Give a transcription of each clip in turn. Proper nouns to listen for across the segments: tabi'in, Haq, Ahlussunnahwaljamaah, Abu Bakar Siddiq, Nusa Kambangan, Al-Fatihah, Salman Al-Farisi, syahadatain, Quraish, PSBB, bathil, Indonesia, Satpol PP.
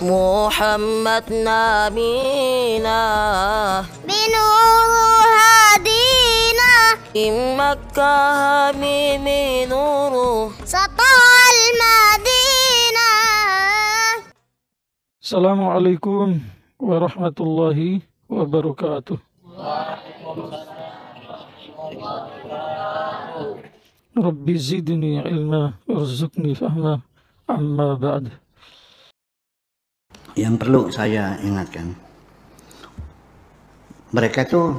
Muhammad nabina binuru hadina immakah minuru satal madina. Assalamualaikum warahmatullahi wabarakatuh. Rabbi zidni ilma warzuqni fahma amma ba'd. Yang perlu saya ingatkan, mereka itu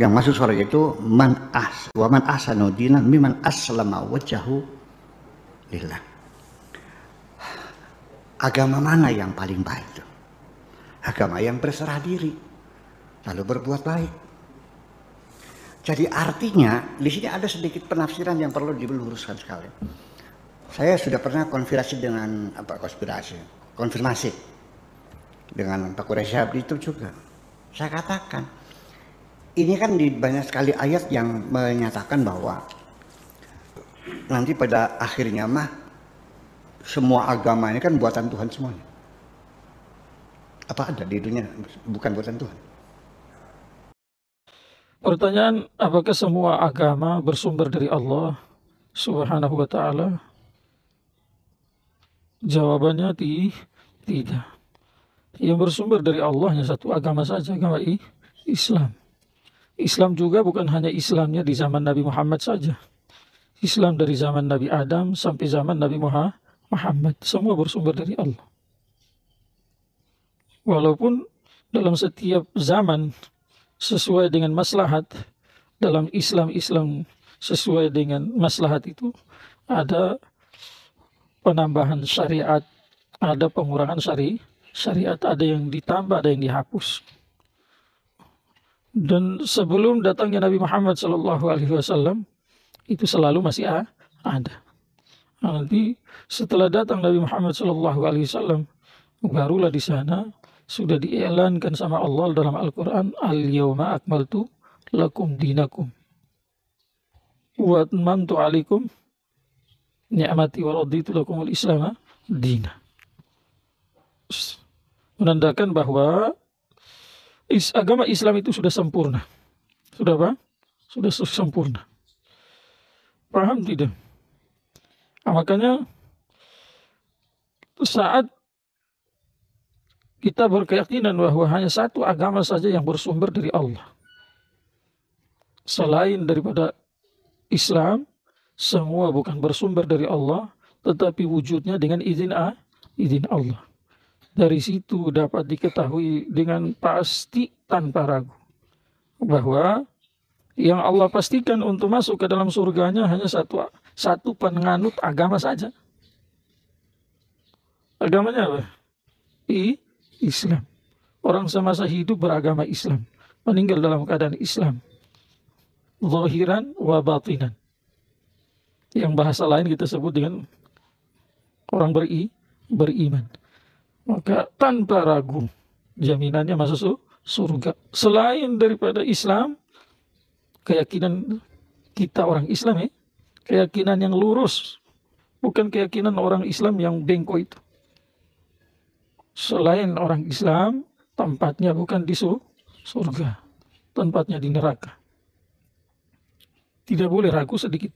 yang masuk surga itu man ahsanu dinan mimman aslama wajhahu lillah. Agama mana yang paling baik itu? Agama yang berserah diri lalu berbuat baik. Jadi artinya di sini ada sedikit penafsiran yang perlu diluruskan sekali. Saya sudah pernah konfirmasi dengan Pak Quraish itu juga. Saya katakan, ini kan di banyak sekali ayat yang menyatakan bahwa nanti pada akhirnya semua agama ini kan buatan Tuhan semuanya. Apa ada di dunia bukan buatan Tuhan? Pertanyaan, apakah semua agama bersumber dari Allah Subhanahu wa ta'ala? Jawabannya tidak. Yang bersumber dari Allah hanya satu agama saja, agama Islam. Islam juga bukan hanya Islamnya di zaman Nabi Muhammad saja. Islam dari zaman Nabi Adam sampai zaman Nabi Muhammad, semua bersumber dari Allah. Walaupun dalam setiap zaman sesuai dengan maslahat, dalam Islam sesuai dengan maslahat itu ada penambahan syariat, ada pengurangan syariat, ada yang ditambah, ada yang dihapus. Dan sebelum datangnya Nabi Muhammad SAW itu selalu masih ada. Nanti setelah datang Nabi Muhammad SAW, barulah di sana sudah dielankan sama Allah dalam Al-Quran, al-yawma akmaltu lakum dinakum wa atmamtu alaikum ni'mati wa raditu lakumul islama dina. Menandakan bahwa agama Islam itu sudah sempurna. Sudah apa? Sudah sempurna. Paham tidak? Makanya saat kita berkeyakinan bahwa hanya satu agama saja yang bersumber dari Allah, selain daripada Islam, semua bukan bersumber dari Allah, tetapi wujudnya dengan izin Allah. Dari situ dapat diketahui dengan pasti tanpa ragu bahwa yang Allah pastikan untuk masuk ke dalam surganya hanya satu penganut agama saja. Agamanya apa? Islam. Orang semasa hidup beragama Islam, meninggal dalam keadaan Islam, zahiran wa batinan. Yang bahasa lain kita sebut dengan orang beriman. Maka tanpa ragu jaminannya masuk surga. Selain daripada Islam, keyakinan kita orang Islam, keyakinan yang lurus, bukan keyakinan orang Islam yang bengkok itu. Selain orang Islam, tempatnya bukan di surga, tempatnya di neraka. Tidak boleh ragu sedikit.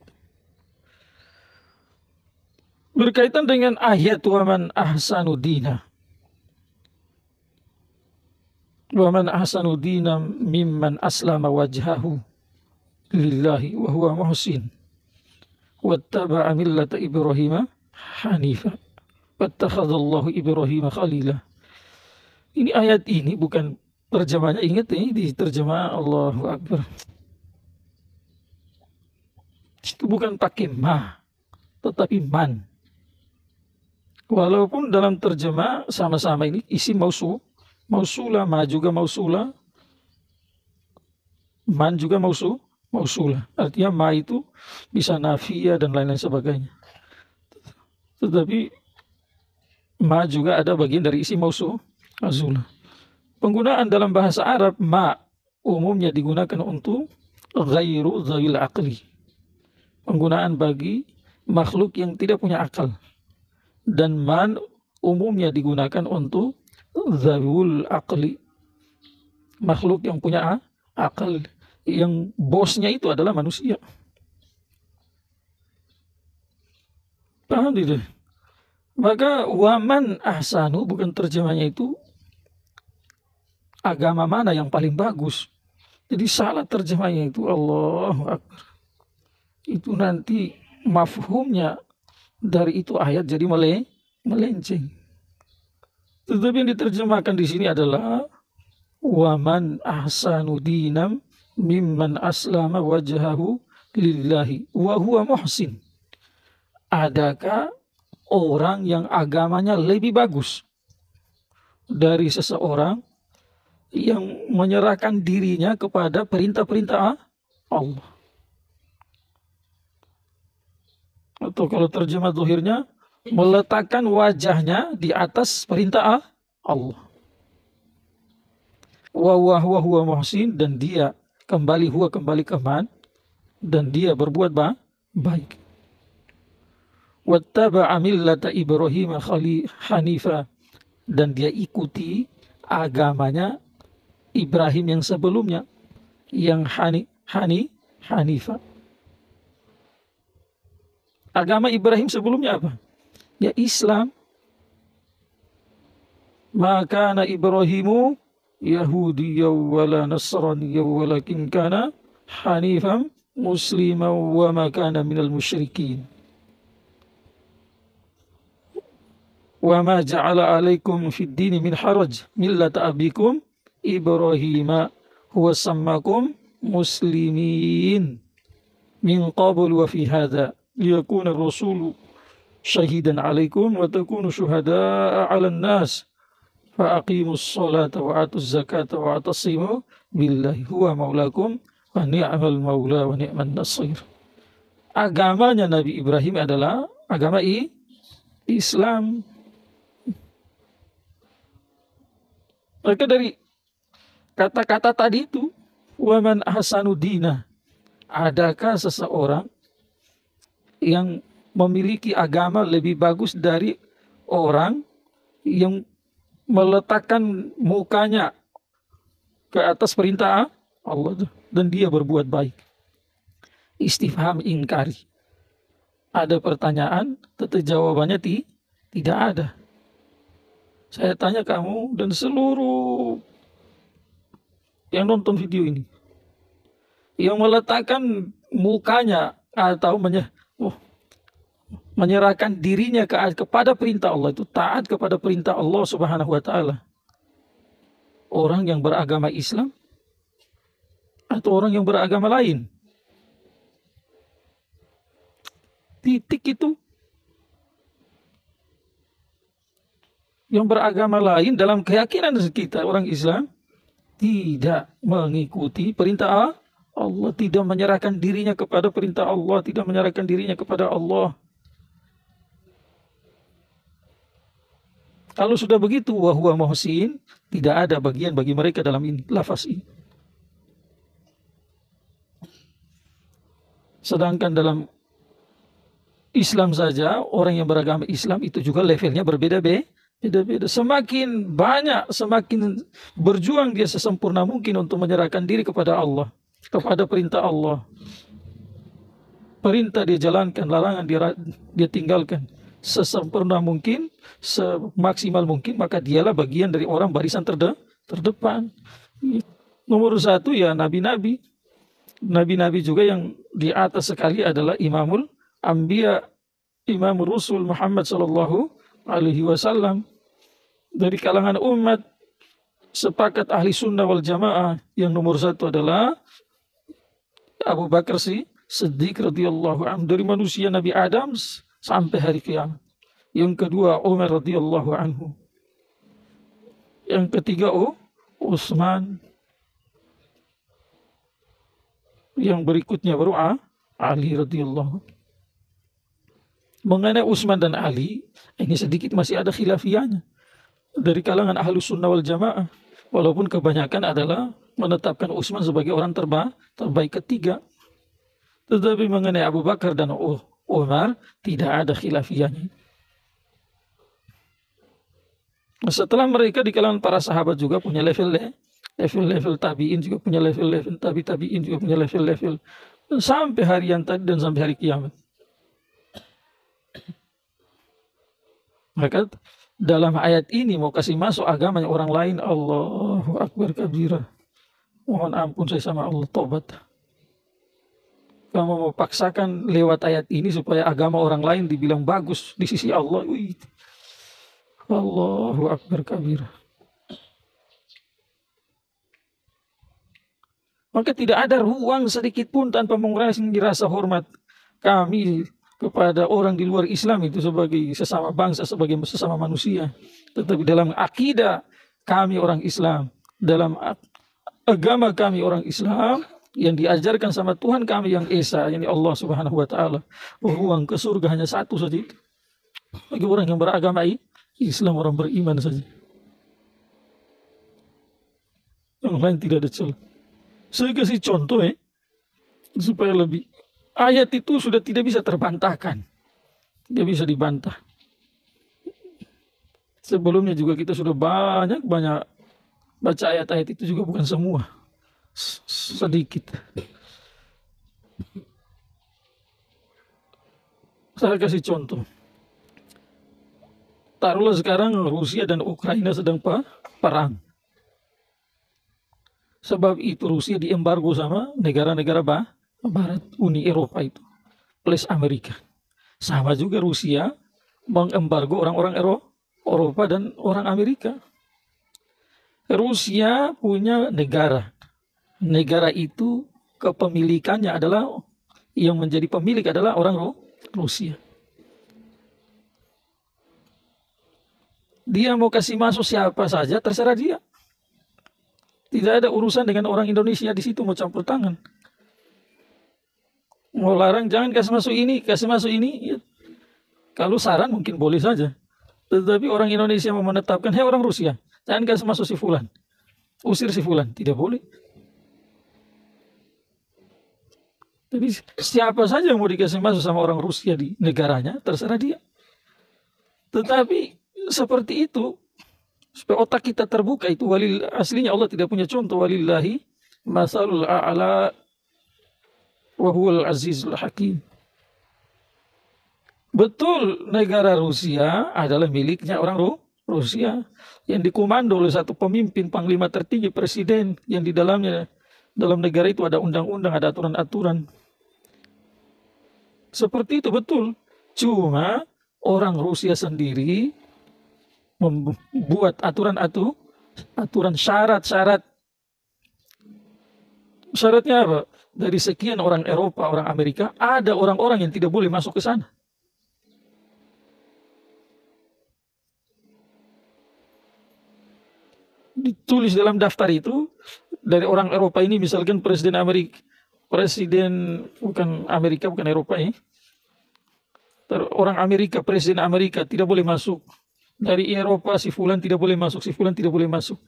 Berkaitan dengan ayat waman ahsanu dina. Waman ahsanu dina mimman aslama wajhahu lillahi wa huwa muhsin wattaba'a millata Ibrahim hanifa wattakhadallahu Ibrahim khalila. Ini ayat ini bukan terjemahannya, ingat ini di terjemahan Allahu Akbar. Itu bukan pakai ma tetapi man. Walaupun dalam terjemah sama-sama ini isi mausula, ma juga mausula, man juga mausula. Artinya ma itu bisa nafiyah dan lain-lain sebagainya. Tetapi ma juga ada bagian dari isi mausula. Penggunaan dalam bahasa Arab ma umumnya digunakan untuk ghairu dzil aqli. Penggunaan bagi makhluk yang tidak punya akal. Dan man umumnya digunakan untuk zawul akli, makhluk yang punya akal, yang bosnya itu adalah manusia. Paham tidak? Maka waman ahsanu, bukan terjemahnya itu agama mana yang paling bagus. Jadi salah terjemahnya itu. Allahu Akbar. Itu nanti mafhumnya dari itu ayat jadi melenceng. Tetapi yang diterjemahkan di sini adalah waman ahsanu dinam mimman aslama wajhahu lillahi wa huwa muhsin. Adakah orang yang agamanya lebih bagus dari seseorang yang menyerahkan dirinya kepada perintah-perintah Allah? Atau kalau terjemah zuhirnya, meletakkan wajahnya di atas perintah Allah. Wa huwa muhsin, dan dia kembali keman, dan dia berbuat baik. Wattaba'a millata Ibrahim hanifa, dan dia ikuti agamanya Ibrahim yang sebelumnya, yang Hanifa. Agama Ibrahim sebelumnya apa? Ya Islam. Maka kana Ibrahimu Yahudiyya wala Nasraniyya walakin kana hanifan musliman wa ma kana minal musyrikin. Wa ma ja'ala 'alaikum fid dini min haraj millata abikum Ibrahim huwa sammakum muslimin min qablu wa fi hadza liyakuna ar-rasulu syahidan 'alaikum wa takunu syuhada'a 'alan nas fa aqimus sholata wa atuz zakata wa atasimu billahi huwa maulakum wa ni'mal maula wa ni'man nasir. Agamanya Nabi Ibrahim adalah agama Islam. Maka dari kata-kata tadi itu, waman ahsanu dina, adakah seseorang yang memiliki agama lebih bagus dari orang yang meletakkan mukanya ke atas perintah Allah dan dia berbuat baik? Istifham ingkari. Ada pertanyaan, tetapi jawabannya tidak ada. Saya tanya kamu dan seluruh yang nonton video ini, yang meletakkan mukanya atau menyerahkan dirinya kepada perintah Allah itu taat kepada perintah Allah Subhanahu wa taala. Orang yang beragama Islam atau orang yang beragama lain. Titik itu. Yang beragama lain dalam keyakinan kita orang Islam tidak mengikuti perintah Allah, tidak menyerahkan dirinya kepada perintah Allah, tidak menyerahkan dirinya kepada Allah. Kalau sudah begitu, wa huwa muhsin, tidak ada bagian bagi mereka dalam lafaz ini. Sedangkan dalam Islam saja, orang yang beragama Islam itu juga levelnya berbeda-beda. Semakin banyak, semakin berjuang dia sesempurna mungkin untuk menyerahkan diri kepada Allah, kepada perintah Allah. Perintah dia jalankan, larangan dia tinggalkan. Sesempurna mungkin, semaksimal mungkin, maka dialah bagian dari orang barisan terdepan. Nomor satu ya nabi-nabi. Nabi-nabi juga yang di atas sekali adalah Imamul Anbiya, Imam Rasul Muhammad SAW. Dari kalangan umat sepakat ahli sunnah wal jamaah yang nomor satu adalah Abu Bakar Siddiq radhiyallahu anhu, dari manusia Nabi Adam sampai hari kiamat. Yang kedua Umar radhiyallahu anhu. Yang ketiga Utsman. Yang berikutnya baru Ali radhiyallahu. Mengenai Utsman dan Ali, ini sedikit masih ada khilafiyahnya dari kalangan Ahlussunnah wal Jamaah, walaupun kebanyakan adalah menetapkan Utsman sebagai orang terbaik ketiga. Tetapi mengenai Abu Bakar dan Umar tidak ada khilafiyahnya. Setelah mereka di kalangan para sahabat juga punya level-level tabi'in, juga punya level-level tabi'in, juga punya level-level sampai hari yang tadi dan sampai hari kiamat. Maka dalam ayat ini mau kasih masuk agamanya orang lain, Allahu Akbar kabirah. Mohon ampun saya sama Allah, tobat. Kamu mau paksakan lewat ayat ini supaya agama orang lain dibilang bagus di sisi Allah. Wih. Allahu Akbar kabirah. Maka tidak ada ruang sedikit pun tanpa mengurangi rasa hormat kami kepada orang di luar Islam itu sebagai sesama bangsa, sebagai sesama manusia. Tetapi dalam akidah kami orang Islam, dalam agama kami orang Islam yang diajarkan sama Tuhan kami yang Esa, yakni Allah Subhanahu wa taala, ruang ke surga hanya satu saja itu. Bagi orang yang beragama Islam, orang beriman saja. Yang lain tidak ada celah. Saya kasih contoh supaya lebih. Ayat itu sudah tidak bisa terbantahkan. Tidak bisa dibantah. Sebelumnya juga kita sudah banyak baca ayat-ayat itu, juga bukan semua. Sedikit. Saya kasih contoh. Taruhlah sekarang Rusia dan Ukraina sedang perang. Sebab itu Rusia diembargo sama negara-negara Barat, Uni Eropa itu, plus Amerika. Sama juga Rusia mengembargo orang-orang Eropa dan orang Amerika. Rusia punya negara. Negara itu kepemilikannya adalah, yang menjadi pemilik adalah orang Rusia. Dia mau kasih masuk siapa saja, terserah dia. Tidak ada urusan dengan orang Indonesia di situ mau campur tangan. Mau larang jangan kasih masuk ini. Kalau saran mungkin boleh saja. Tetapi orang Indonesia mau menetapkan, hei orang Rusia, jangan kasih masuk si fulan. Usir si fulan, tidak boleh. Tapi siapa saja yang mau dikasih masuk sama orang Rusia di negaranya, terserah dia. Tetapi seperti itu, supaya otak kita terbuka itu, aslinya Allah tidak punya contoh. Walillahi masalul a'la wa huwal azizul hakim. Betul, negara Rusia adalah miliknya orang Rusia yang dikomando oleh satu pemimpin, panglima tertinggi, presiden, yang di dalamnya, dalam negara itu ada undang-undang, ada aturan-aturan. Seperti itu betul. Cuma orang Rusia sendiri membuat aturan, syarat. Syaratnya apa? Dari sekian orang Eropa, orang Amerika, ada orang-orang yang tidak boleh masuk ke sana. Ditulis dalam daftar itu, dari orang Eropa ini misalkan orang Amerika, presiden Amerika tidak boleh masuk. Dari Eropa si fulan tidak boleh masuk.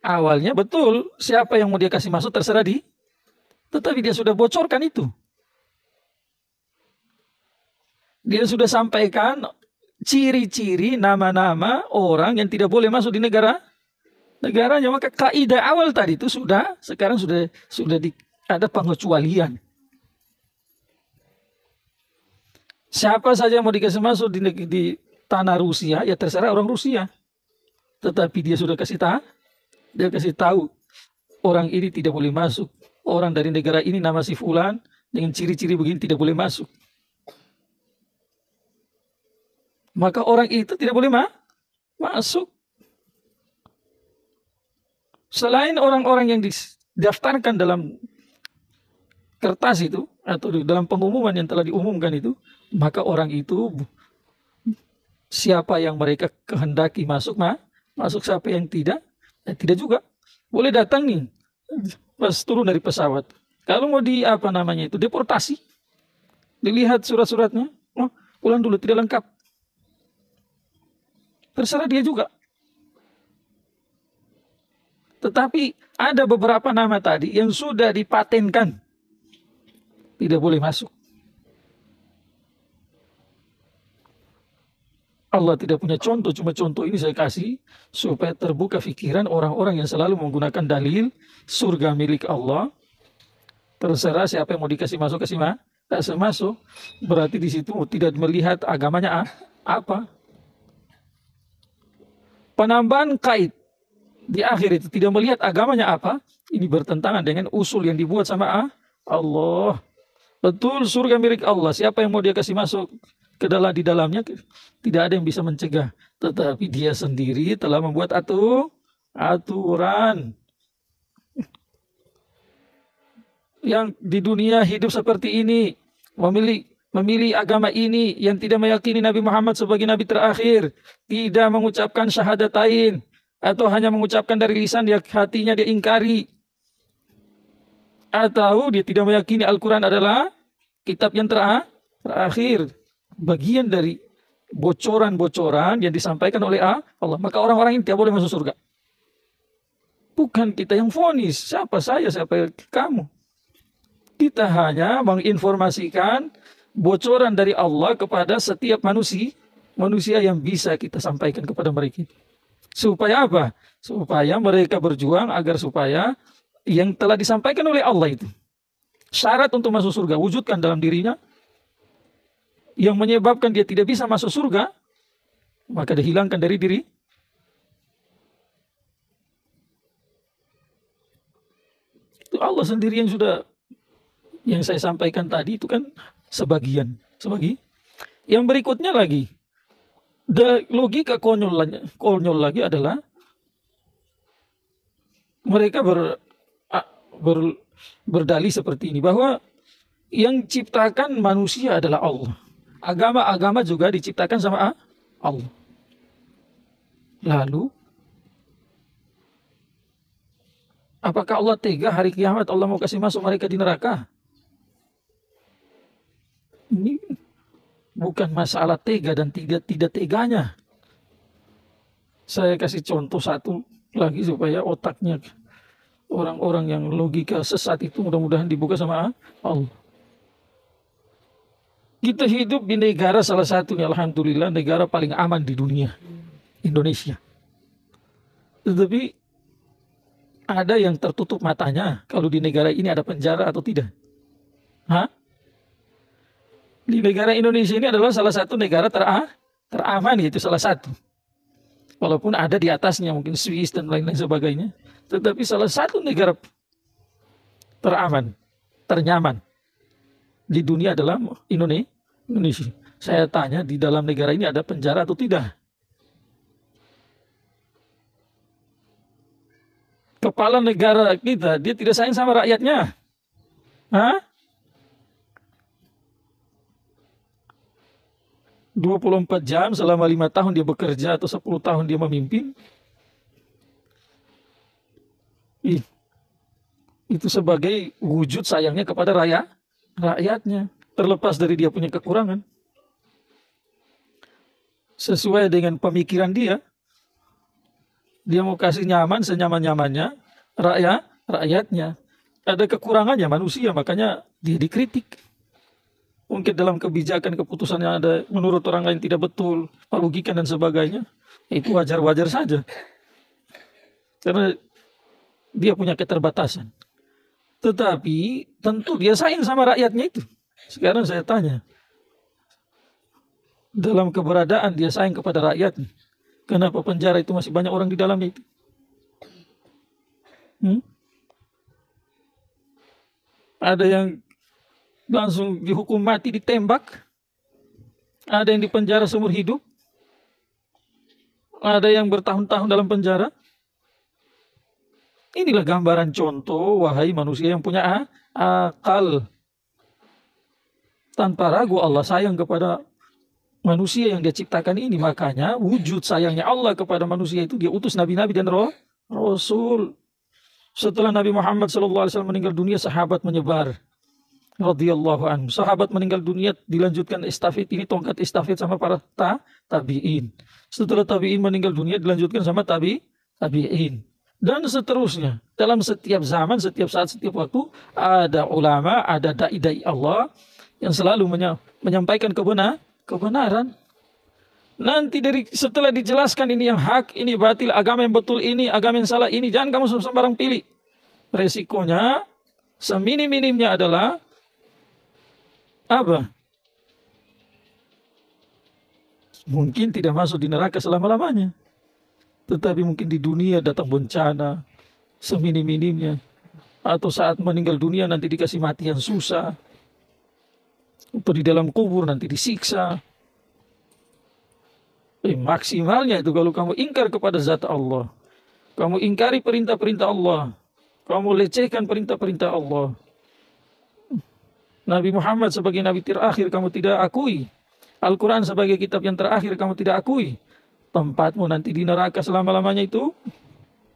Awalnya betul, siapa yang mau dia kasih masuk terserah dia. Tetapi dia sudah bocorkan itu. Dia sudah sampaikan ciri-ciri, nama-nama orang yang tidak boleh masuk di negaranya. Maka kaidah awal tadi itu sekarang sudah ada pengecualian. Siapa saja yang mau dikasih masuk di tanah Rusia, ya terserah orang Rusia. Tetapi dia sudah kasih tahu orang ini tidak boleh masuk, orang dari negara ini nama si fulan dengan ciri-ciri begini tidak boleh masuk. Maka orang itu tidak boleh masuk. Selain orang-orang yang didaftarkan dalam kertas itu atau dalam pengumuman yang telah diumumkan itu, maka orang itu siapa yang mereka kehendaki masuk, siapa yang tidak juga boleh datang nih pas turun dari pesawat. Kalau mau deportasi, dilihat surat-suratnya, pulang dulu tidak lengkap, terserah dia juga. Tetapi ada beberapa nama tadi yang sudah dipatenkan tidak boleh masuk. Allah tidak punya contoh, cuma contoh ini saya kasih supaya terbuka pikiran orang-orang yang selalu menggunakan dalil surga milik Allah. Terserah siapa yang mau dikasih masuk, kasih masuk. Berarti di situ tidak melihat agamanya apa. Penambahan kait di akhir itu tidak melihat agamanya apa. Ini bertentangan dengan usul yang dibuat sama Allah. Betul surga milik Allah. Siapa yang mau dia kasih masuk ke dalam, di dalamnya tidak ada yang bisa mencegah. Tetapi dia sendiri telah membuat aturan. Yang di dunia hidup seperti ini, memilih agama ini, yang tidak meyakini Nabi Muhammad sebagai Nabi terakhir, tidak mengucapkan syahadatain, atau hanya mengucapkan dari lisan, dia hatinya dia ingkari, atau dia tidak meyakini Al-Quran adalah kitab yang terakhir. Bagian dari bocoran-bocoran yang disampaikan oleh Allah. Maka orang-orang ini tidak boleh masuk surga. Bukan kita yang vonis, siapa saya, siapa kamu. Kita hanya menginformasikan bocoran dari Allah kepada setiap manusia yang bisa kita sampaikan kepada mereka. Supaya apa? Supaya mereka berjuang agar supaya yang telah disampaikan oleh Allah itu, syarat untuk masuk surga, wujudkan dalam dirinya. Yang menyebabkan dia tidak bisa masuk surga, maka dihilangkan dari diri. Itu Allah sendiri yang sudah, yang saya sampaikan tadi itu kan sebagian. Yang berikutnya lagi, logika konyol lagi adalah mereka berdalih seperti ini, bahwa yang ciptakan manusia adalah Allah. Agama-agama juga diciptakan sama Allah. Lalu apakah Allah tega hari kiamat Allah mau kasih masuk mereka di neraka? Ini bukan masalah tega dan tidak teganya. Saya kasih contoh satu lagi supaya otaknya orang-orang yang logika sesat itu mudah-mudahan dibuka sama Allah. Kita hidup di negara, salah satunya alhamdulillah negara paling aman di dunia, Indonesia. Tetapi ada yang tertutup matanya kalau di negara ini ada penjara atau tidak. Di negara Indonesia ini adalah salah satu negara teraman, yaitu salah satu. Walaupun ada di atasnya mungkin Swiss dan lain-lain sebagainya. Tetapi salah satu negara teraman, ternyaman di dunia adalah Indonesia. Saya tanya, di dalam negara ini ada penjara atau tidak? Kepala negara kita, dia tidak sayang sama rakyatnya. Hah? 24 jam selama 5 tahun dia bekerja atau 10 tahun dia memimpin. Itu sebagai wujud sayangnya kepada rakyatnya. Terlepas dari dia punya kekurangan. Sesuai dengan pemikiran dia. Dia mau kasih nyaman senyaman-nyamannya rakyatnya. Ada kekurangannya manusia, makanya dia dikritik. Mungkin dalam kebijakan, keputusan yang ada menurut orang lain tidak betul, merugikan dan sebagainya, itu wajar-wajar saja. Karena dia punya keterbatasan. Tetapi tentu dia sayang sama rakyatnya itu. Sekarang saya tanya, dalam keberadaan dia sayang kepada rakyatnya, kenapa penjara itu masih banyak orang di dalamnya itu? Ada yang langsung dihukum mati, ditembak. Ada yang dipenjara seumur hidup. Ada yang bertahun-tahun dalam penjara. Inilah gambaran contoh, wahai manusia yang punya akal. Tanpa ragu Allah sayang kepada manusia yang dia ciptakan ini. Makanya wujud sayangnya Allah kepada manusia itu, dia utus nabi-nabi dan rasul. Setelah Nabi Muhammad SAW meninggal dunia, sahabat menyebar. Radhiyallahu anhu. Sahabat meninggal dunia, dilanjutkan estafet ini, tongkat estafet sama para tabi'in. Setelah tabi'in meninggal dunia, dilanjutkan sama tabi'in. Dan seterusnya. Dalam setiap zaman, setiap saat, setiap waktu, ada ulama, ada da'i-da'i Allah yang selalu menyampaikan kebenaran. Nanti setelah dijelaskan ini yang hak, ini batil, agama yang betul ini, agama yang salah ini, jangan kamu sembarang pilih. Resikonya seminim-minimnya adalah apa? Mungkin tidak masuk di neraka selama-lamanya. Tetapi mungkin di dunia datang bencana seminim-minimnya, atau saat meninggal dunia nanti dikasih mati yang susah, atau di dalam kubur nanti disiksa. Maksimalnya itu kalau kamu ingkar kepada zat Allah, kamu ingkari perintah-perintah Allah, kamu lecehkan perintah-perintah Allah. Nabi Muhammad sebagai nabi terakhir kamu tidak akui, Al-Quran sebagai kitab yang terakhir kamu tidak akui, tempatmu nanti di neraka selama-lamanya itu,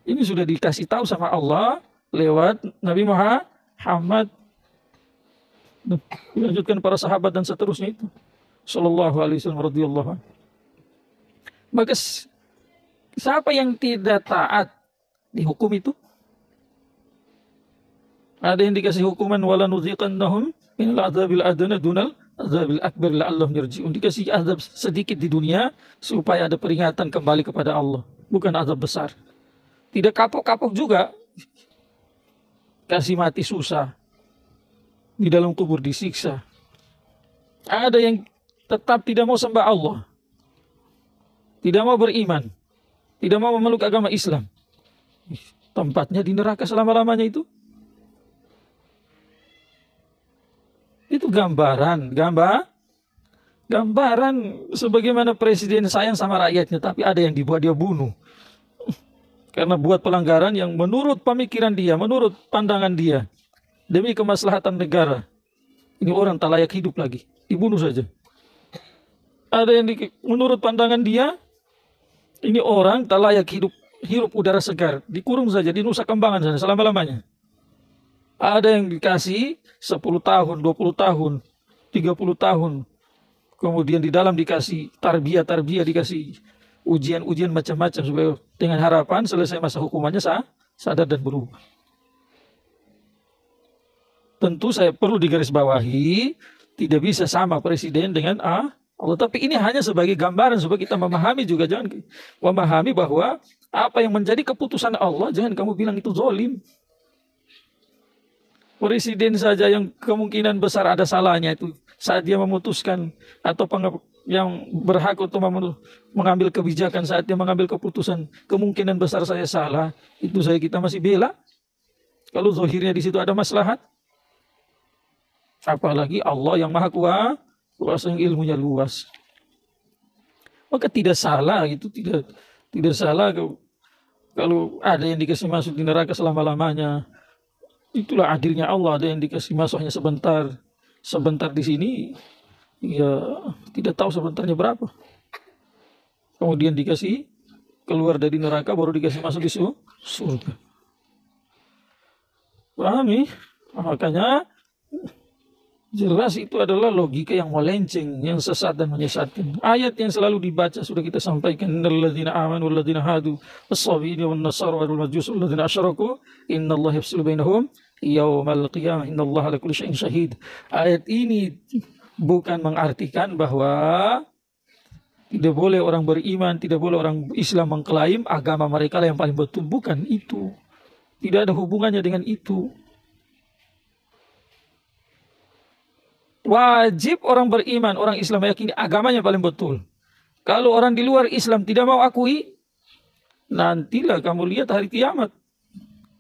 ini sudah dikasih tahu sama Allah lewat Nabi Muhammad. Dilanjutkan para sahabat dan seterusnya itu, sallallahu alaihi wasallam radhiyallahu anhu. Maka siapa yang tidak taat dihukum itu? Ada yang dikasih hukuman wala nudziqannahum minal adzabil adna dunal adzabil akbar la'allahum yarji'un. Dikasih azab sedikit di dunia supaya ada peringatan kembali kepada Allah, bukan azab besar. Tidak kapok-kapok juga, kasih mati susah, di dalam kubur disiksa. Ada yang tetap tidak mau sembah Allah, tidak mau beriman, tidak mau memeluk agama Islam, tempatnya di neraka selama-lamanya itu. Itu gambaran sebagaimana presiden sayang sama rakyatnya, tapi ada yang dibuat dia bunuh karena buat pelanggaran yang menurut pemikiran dia, menurut pandangan dia, demi kemaslahatan negara. Ini orang tak layak hidup lagi, dibunuh saja. Ada yang menurut pandangan dia, ini orang tak layak hirup udara segar, dikurung saja di Nusa Kambangan sana selama-lamanya. Ada yang dikasih 10 tahun, 20 tahun, 30 tahun. Kemudian di dalam dikasih tarbiyah, dikasih ujian-ujian macam-macam supaya dengan harapan selesai masa hukumannya sadar dan berubah. Tentu saya perlu digarisbawahi, tidak bisa sama presiden dengan Allah, tapi ini hanya sebagai gambaran supaya kita memahami juga. Jangan memahami bahwa apa yang menjadi keputusan Allah, jangan kamu bilang itu zalim. Presiden saja yang kemungkinan besar ada salahnya itu saat dia memutuskan, atau yang berhak untuk mengambil kebijakan saat dia mengambil keputusan, kemungkinan besar saya salah, itu kita masih bela. Kalau zahirnya di situ ada maslahat, apalagi Allah yang Maha Kuasa yang ilmunya luas. Maka tidak salah itu, tidak salah kalau ada yang dikasih masuk di neraka selama-lamanya. Itulah adilnya Allah. Ada yang dikasih masuknya sebentar di sini, ya tidak tahu sebentarnya berapa. Kemudian dikasih keluar dari neraka, baru dikasih masuk di surga. Pahami? Makanya jelas itu adalah logika yang melenceng, yang sesat dan menyesatkan. Ayat yang selalu dibaca sudah kita sampaikan, innalladzina amanu walladzina hadu wassabiyina wan nasara wal majus walladzina asyraku innallaha yafsilu bainahum yaumal qiyamah innallaha ala kulli syai'in syahid. Ayat ini bukan mengartikan bahwa tidak boleh orang beriman, tidak boleh orang Islam mengklaim agama mereka yang paling betul, bukan itu. Tidak ada hubungannya dengan itu. Wajib orang beriman, orang Islam meyakini agamanya paling betul. Kalau orang di luar Islam tidak mau akui, nantilah kamu lihat hari kiamat,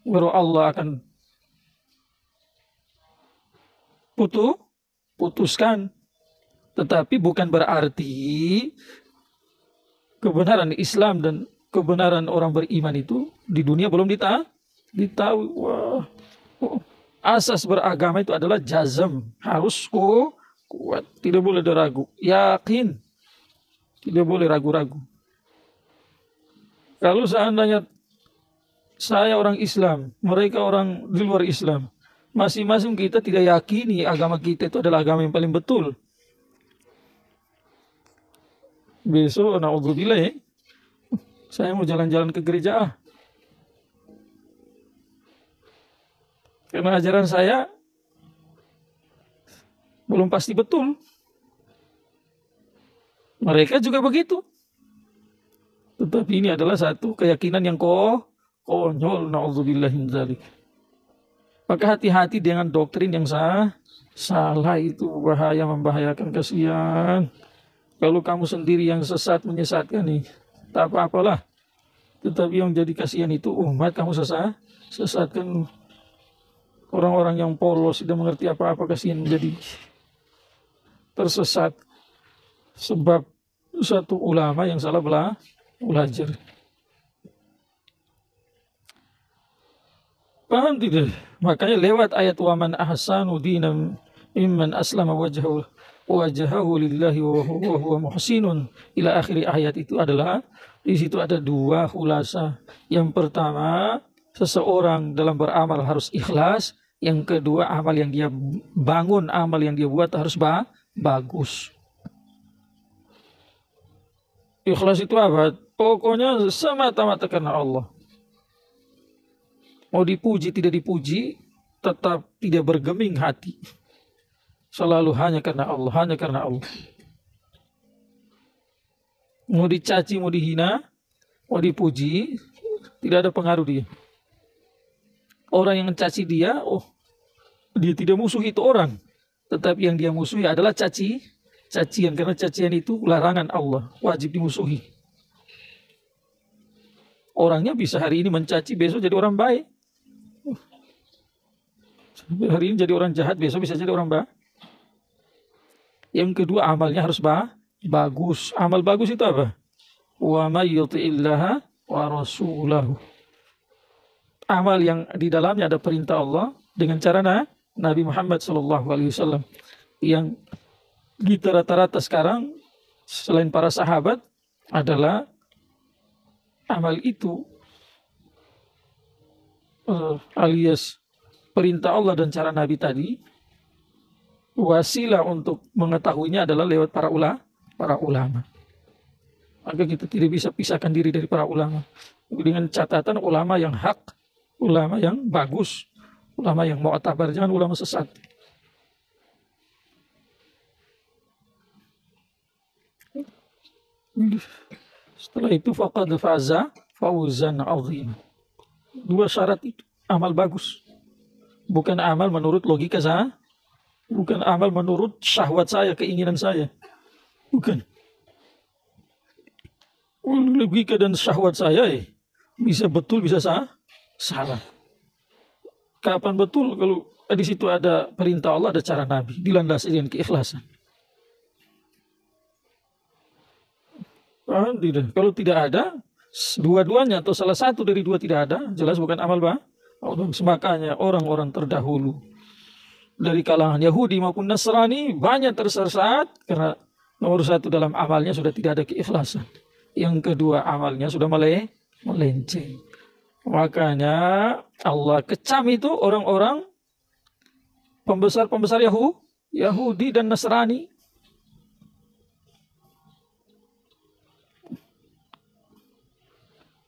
baru Allah akan putuskan. Tetapi bukan berarti kebenaran Islam dan kebenaran orang beriman itu di dunia belum ditahu. Asas beragama itu adalah jazam, harus kuat, tidak boleh ada ragu, yakin, tidak boleh ragu-ragu. Kalau seandainya saya orang Islam, mereka orang di luar Islam, masing-masing kita tidak yakini agama kita itu adalah agama yang paling betul, besok naudzubillah saya mau jalan-jalan ke gereja karena ajaran saya belum pasti betul. Mereka juga begitu. Tetapi ini adalah satu keyakinan yang konyol, na'udzubillah min dzalik. Maka hati-hati dengan doktrin yang salah itu, bahaya, membahayakan, kasihan. Kalau kamu sendiri yang sesat menyesatkan nih, tak apa-apalah. Tetapi yang jadi kasihan itu umat kamu sesatkan. Orang-orang yang polos tidak mengerti apa-apa, kasihan menjadi tersesat sebab satu ulama yang salah belajar. Paham tidak? Makanya lewat ayat waman ahsanu dinan mimman aslama wajahahu lillahi wa huwa muhsinun ila akhir ayat itu adalah di situ ada dua khulasa. Yang pertama, seseorang dalam beramal harus ikhlas, yang kedua amal yang dia bangun, amal yang dia buat harus bagus. Ikhlas itu apa? Pokoknya semata-mata karena Allah. Mau dipuji, tidak dipuji, tetap tidak bergeming hati. Selalu hanya karena Allah, hanya karena Allah. Mau dicaci, mau dihina, mau dipuji, tidak ada pengaruh dia. Orang yang mencaci dia, dia tidak musuhi itu orang. Tetapi yang dia musuhi adalah cacian, karena cacian itu larangan Allah, wajib dimusuhi. Orangnya bisa hari ini mencaci, besok jadi orang baik. Hari ini jadi orang jahat, besok bisa jadi orang baik. Yang kedua, amalnya harus bagus. Amal bagus itu apa? Wa may yuti'illaha wa rasulahu. Amal yang di dalamnya ada perintah Allah dengan cara Nabi Muhammad SAW, yang kita rata-rata sekarang selain para sahabat adalah amal itu alias perintah Allah dan cara Nabi tadi. Wasilah untuk mengetahuinya adalah lewat para ulama. Maka kita tidak bisa pisahkan diri dari para ulama, dengan catatan ulama yang hak, ulama yang bagus, ulama yang mu'tabar, jangan ulama sesat. Setelah itu faqad faza fauzan azim. Dua syarat itu, amal bagus. Bukan amal menurut logika saya, bukan amal menurut syahwat saya, keinginan saya. Bukan. Logika dan syahwat saya bisa betul, bisa salah. Kapan betul? Kalau di situ ada perintah Allah, ada cara Nabi, dilandasi dengan keikhlasan. Tidak. Kalau tidak ada dua-duanya atau salah satu dari dua tidak ada, jelas bukan amal bagus. Makanya orang-orang terdahulu dari kalangan Yahudi maupun Nasrani banyak tersesat karena nomor satu dalam amalnya sudah tidak ada keikhlasan, yang kedua amalnya sudah melenceng. Makanya Allah kecam itu orang-orang pembesar-pembesar Yahudi dan Nasrani.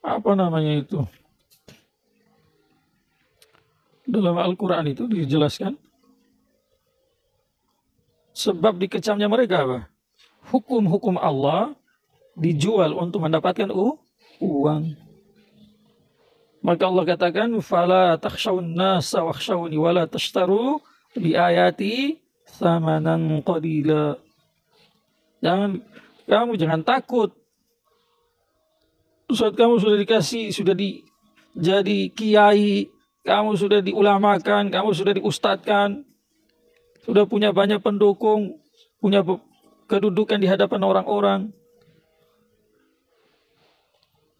Apa namanya itu? Dalam Al-Quran itu dijelaskan sebab dikecamnya mereka apa? Hukum-hukum Allah dijual untuk mendapatkan uang. Maka Allah katakan, "Fala takhshawun nasa wakhshawni wala tashtaru bi ayati tsamanan qalila." Kamu jangan takut. Saat kamu sudah dikasih, jadi kiai, kamu sudah diulamakan, kamu sudah diustadkan, sudah punya banyak pendukung, punya kedudukan di hadapan orang-orang.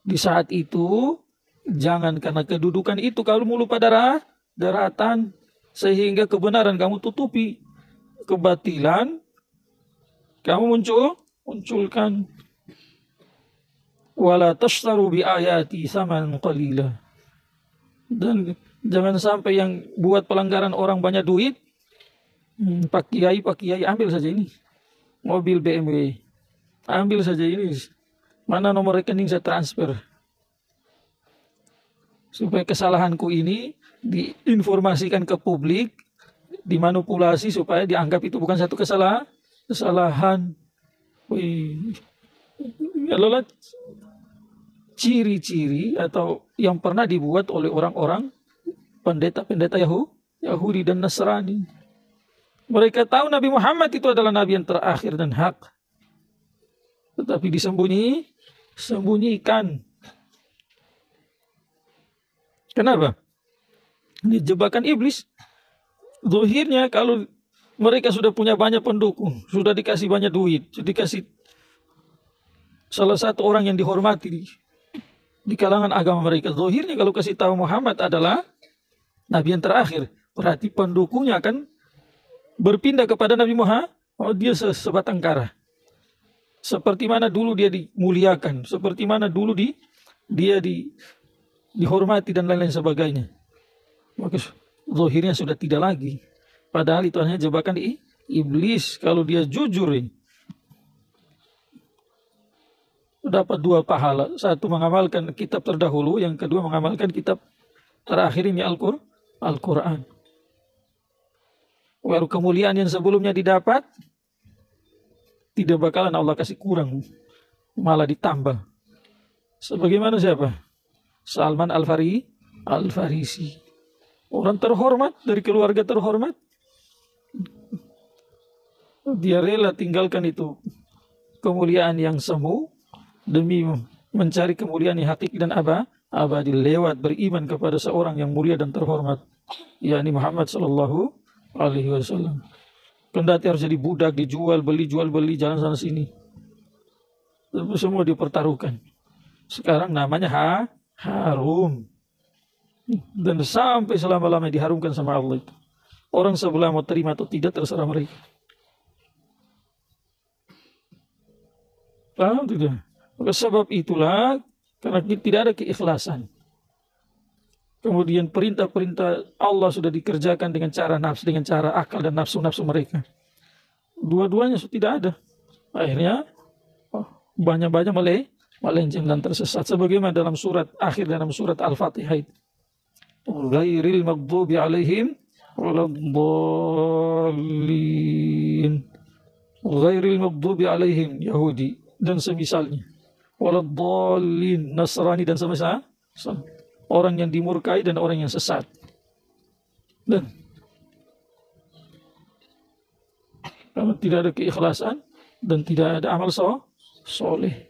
Di saat itu, jangan karena kedudukan itu kamu lupa daratan, sehingga kebenaran kamu tutupi, kebatilan kamu munculkan. Wala tashtaru bi ayati saman qalila. Dan jangan sampai yang buat pelanggaran orang banyak duit. Pak Kiai, ambil saja ini. Mobil BMW. Ambil saja ini. Mana nomor rekening saya transfer. Supaya kesalahanku ini diinformasikan ke publik, dimanipulasi supaya dianggap itu bukan satu kesalahan. Adalah ciri-ciri atau yang pernah dibuat oleh orang-orang pendeta-pendeta Yahudi dan Nasrani. Mereka tahu Nabi Muhammad itu adalah Nabi yang terakhir dan hak, tetapi disembunyikan. Kenapa? Ini jebakan iblis. Zahirnya kalau mereka sudah punya banyak pendukung, sudah dikasih banyak duit, dikasih salah satu orang yang dihormati di kalangan agama mereka. Zahirnya kalau kasih tahu Muhammad adalah Nabi yang terakhir, berarti pendukungnya akan berpindah kepada Nabi Muhammad. Oh, dia sebatang kara. Seperti mana dulu dia dimuliakan, seperti mana dulu dihormati dan lain-lain sebagainya. Maka zahirnya sudah tidak lagi. Padahal itu hanya jebakan di iblis. Kalau dia jujur, dapat dua pahala. Satu, mengamalkan kitab terdahulu. Yang kedua, mengamalkan kitab terakhir ini Al-Quran. Baru kemuliaan yang sebelumnya didapat, tidak bakalan Allah kasih kurang, malah ditambah. Sebagaimana siapa? Salman Al-Farisi, orang terhormat, dari keluarga terhormat. Dia rela tinggalkan itu kemuliaan yang semu demi mencari kemuliaan yang hakiki dan abadi, lewat beriman kepada seorang yang mulia dan terhormat, yakni Muhammad sallallahu alaihi wasallam. Kendati harus jadi budak, dijual beli, jalan sana sini, semua dipertaruhkan. Sekarang namanya harum, dan sampai selama-lamanya diharumkan sama Allah. Orang sebelah mau terima atau tidak, terserah mereka. Paham tidak? Maka sebab itulah, karena tidak ada keikhlasan, kemudian perintah-perintah Allah sudah dikerjakan dengan cara nafsu, dengan cara akal dan nafsu-nafsu mereka. Dua-duanya sudah tidak ada. Akhirnya banyak-banyak melenceng dan tersesat, sebagaimana dalam surat akhir, dalam surat Al-Fatihah itu, ghairil maghdubi alaihim waladdallin. Ghairil maghdubi alaihim, Yahudi dan semisalnya, waladdallin, Nasrani dan semisalnya, orang yang dimurkai dan orang yang sesat. Dan karena tidak ada keikhlasan dan tidak ada amal soleh,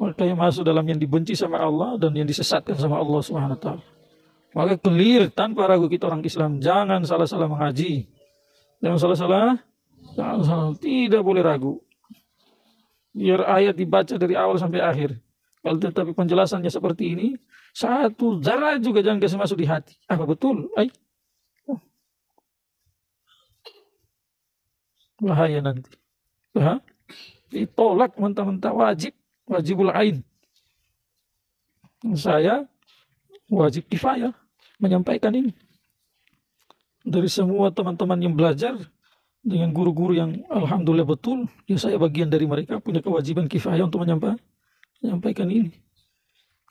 maka yang masuk dalam yang dibenci sama Allah dan yang disesatkan sama Allah Subhanahu wa taala. Maka clear, tanpa ragu kita orang Islam. Jangan salah-salah mengaji. Jangan salah-salah, tidak boleh ragu. Biar ayat dibaca dari awal sampai akhir. Kalau tetapi penjelasannya seperti ini, satu darah juga jangan kasih masuk di hati. Apa betul? Bahaya nanti. Ditolak mentah-mentah wajibul ain. Saya wajib kifayah menyampaikan ini. Dari semua teman-teman yang belajar dengan guru-guru yang alhamdulillah betul, ya saya bagian dari mereka, punya kewajiban kifayah untuk menyampaikan ini.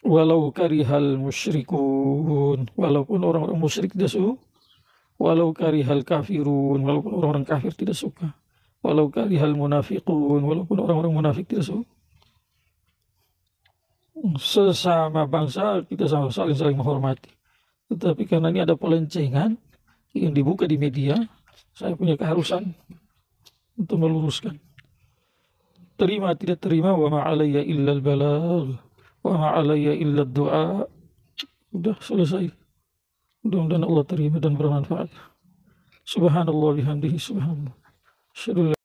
Walau karihal musyrikun, walaupun orang-orang musyrik tidak suka. Walau karihal kafirun, walaupun orang-orang kafir tidak suka. Walau karihal munafiqun, walaupun orang-orang munafik tidak suka. Sesama bangsa kita saling menghormati, tetapi karena ini ada pelencengan yang dibuka di media, saya punya keharusan untuk meluruskan. Terima tidak terima, wa ma'alayya illal balagh, wa ma'alayya illal du'a. Sudah selesai. Mudah-mudahan Allah terima dan bermanfaat. Subhanallah bihamdihi subhanallah.